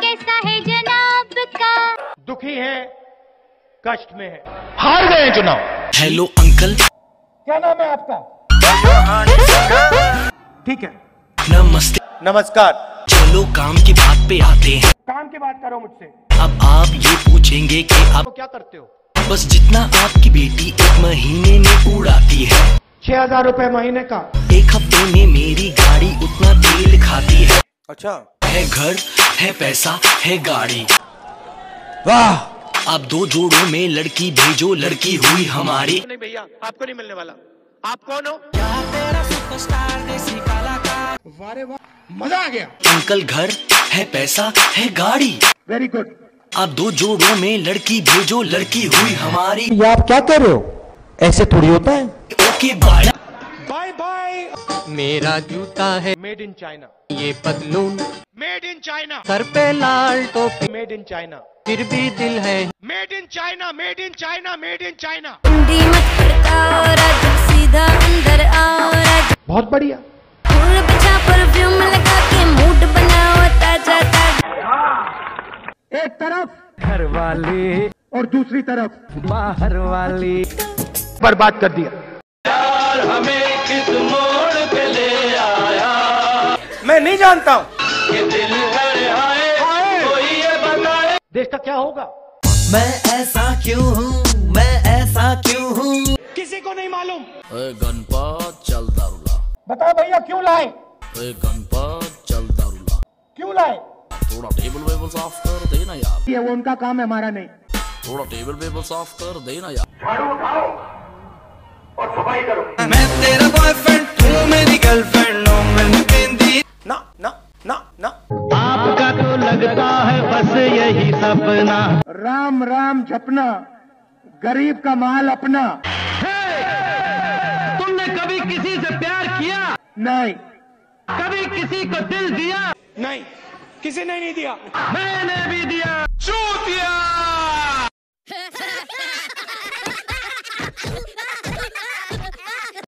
कैसा है जनाब का? दुखी है, कष्ट में है, हार गए चुनाव। हेलो अंकल, क्या नाम है आपका? ठीक है, नमस्ते, नमस्कार। चलो काम की बात पे आते हैं। काम की बात करो मुझसे। अब आप ये पूछेंगे कि आप तो क्या करते हो? बस जितना आपकी बेटी एक महीने में उड़ाती है, 6000 रुपए महीने का। एक हफ्ते में मेरी गाड़ी उतना तेल खाती है। अच्छा है, घर है, पैसा है, गाड़ी, वाह। आप 2 जोड़ों में लड़की भेजो, लड़की हुई हमारी। नहीं भैया, आपको नहीं मिलने वाला। आप कौन हो? वारे वाह, मजा आ गया। अंकल, घर है, पैसा है, गाड़ी, वेरी गुड। आप 2 जोड़ों में लड़की भेजो, लड़की हुई हमारी। ये आप क्या कर रहे हो? ऐसे थोड़ी होता है। Okay, bye bye. मेरा जूता है मेड इन चाइना, ये पतलून मेड इन चाइना, सर पे लाल टोपी मेड इन चाइना, फिर भी दिल है made in China, made in China, made in China. बहुत बढ़िया। परफ्यूम लगा के मूड बनाओ ताजा ताजा। एक तरफ घर वाले और दूसरी तरफ बाहर वाले। बर्बाद कर दिया यार, हमें किस मोड़ पे ले आया? मैं नहीं जानता हूँ। देश का क्या होगा? मैं ऐसा क्यों हूँ, मैं ऐसा क्यों हूँ, किसी को नहीं मालूम। गनपा चल दारू ला। बताओ भैया, क्यों लाए? चल दारू ला। क्यों लाए? थोड़ा टेबल वेबल साफ कर देना यार। ये वो उनका काम है, हमारा नहीं। थोड़ा टेबल वेबल साफ कर देना यार। झाड़ू उठाओ और सफाई करो। मैं तेरा बॉयफ्रेंड, तू मेरी गर्लफ्रेंड, लो मैंने बिंदी। ना ना ना ना, आपका तो लगता है बस यही सपना। राम राम झपना, गरीब का माल अपना। तुमने कभी किसी से प्यार किया? नहीं। कभी किसी को दिल दिया? नहीं, किसी ने नहीं दिया। मैंने भी दिया।